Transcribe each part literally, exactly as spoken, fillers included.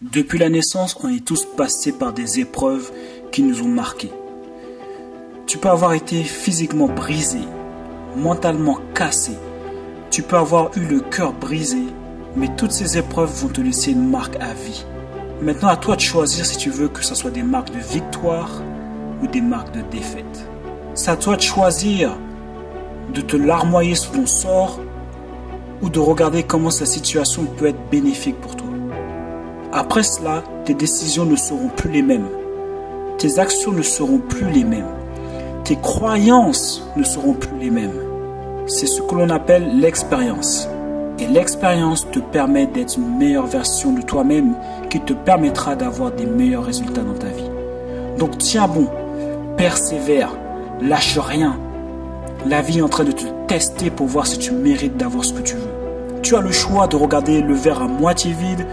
Depuis la naissance, on est tous passés par des épreuves qui nous ont marqués. Tu peux avoir été physiquement brisé, mentalement cassé. Tu peux avoir eu le cœur brisé, mais toutes ces épreuves vont te laisser une marque à vie. Maintenant, à toi de choisir si tu veux que ce soit des marques de victoire ou des marques de défaite. C'est à toi de choisir de te larmoyer sous ton sort ou de regarder comment sa situation peut être bénéfique pour toi. Après cela, tes décisions ne seront plus les mêmes. Tes actions ne seront plus les mêmes. Tes croyances ne seront plus les mêmes. C'est ce que l'on appelle l'expérience. Et l'expérience te permet d'être une meilleure version de toi-même qui te permettra d'avoir des meilleurs résultats dans ta vie. Donc tiens bon, persévère, lâche rien. La vie est en train de te tester pour voir si tu mérites d'avoir ce que tu veux. Tu as le choix de regarder le verre à moitié vide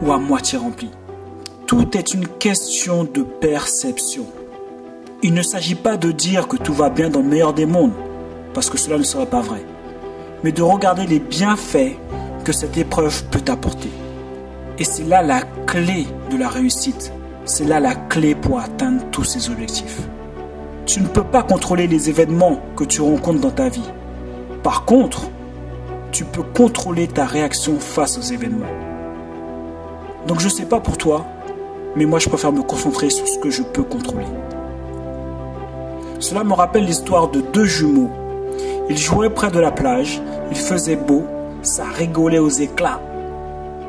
ou à moitié rempli. Tout est une question de perception. Il ne s'agit pas de dire que tout va bien dans le meilleur des mondes, parce que cela ne serait pas vrai, mais de regarder les bienfaits que cette épreuve peut apporter. Et c'est là la clé de la réussite, c'est là la clé pour atteindre tous ces objectifs. Tu ne peux pas contrôler les événements que tu rencontres dans ta vie. Par contre, tu peux contrôler ta réaction face aux événements. Donc je ne sais pas pour toi, mais moi je préfère me concentrer sur ce que je peux contrôler. Cela me rappelle l'histoire de deux jumeaux. Ils jouaient près de la plage, il faisait beau, ça rigolait aux éclats.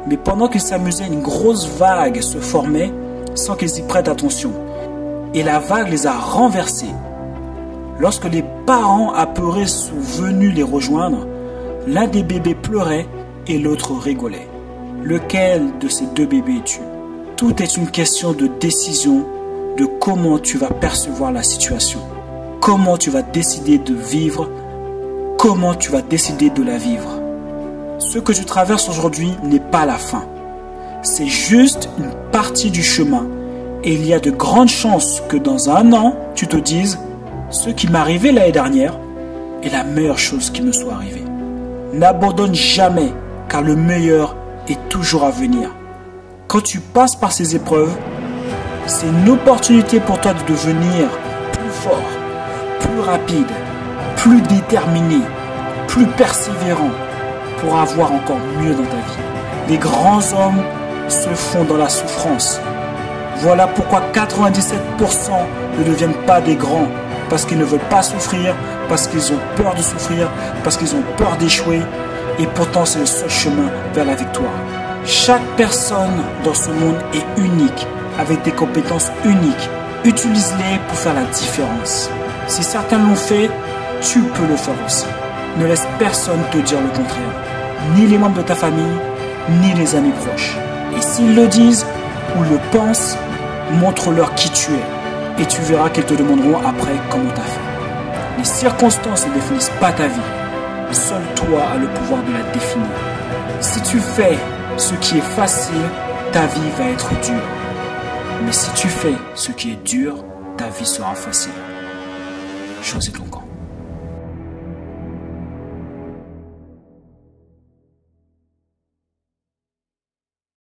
Mais pendant qu'ils s'amusaient, une grosse vague se formait sans qu'ils y prêtent attention. Et la vague les a renversés. Lorsque les parents apeurés sont venus les rejoindre, l'un des bébés pleurait et l'autre rigolait. Lequel de ces deux bébés es-tu? Tout est une question de décision, de comment tu vas percevoir la situation, comment tu vas décider de vivre, comment tu vas décider de la vivre. Ce que tu traverses aujourd'hui n'est pas la fin. C'est juste une partie du chemin. Et il y a de grandes chances que dans un an, tu te dises, ce qui m'est arrivé l'année dernière est la meilleure chose qui me soit arrivée. N'abandonne jamais, car le meilleur est toujours à venir. Quand tu passes par ces épreuves, c'est une opportunité pour toi de devenir plus fort, plus rapide, plus déterminé, plus persévérant, pour avoir encore mieux dans ta vie. Des grands hommes se font dans la souffrance. Voilà pourquoi quatre-vingt-dix-sept pour cent ne deviennent pas des grands, parce qu'ils ne veulent pas souffrir, parce qu'ils ont peur de souffrir, parce qu'ils ont peur d'échouer. Et pourtant, c'est le seul chemin vers la victoire. Chaque personne dans ce monde est unique, avec des compétences uniques. Utilise-les pour faire la différence. Si certains l'ont fait, tu peux le faire aussi. Ne laisse personne te dire le contraire. Ni les membres de ta famille, ni les amis proches. Et s'ils le disent ou le pensent, montre-leur qui tu es. Et tu verras qu'ils te demanderont après comment t'as fait. Les circonstances ne définissent pas ta vie. Seul toi as le pouvoir de la définir. Si tu fais ce qui est facile, ta vie va être dure. Mais si tu fais ce qui est dur, ta vie sera facile. Choisis ton camp.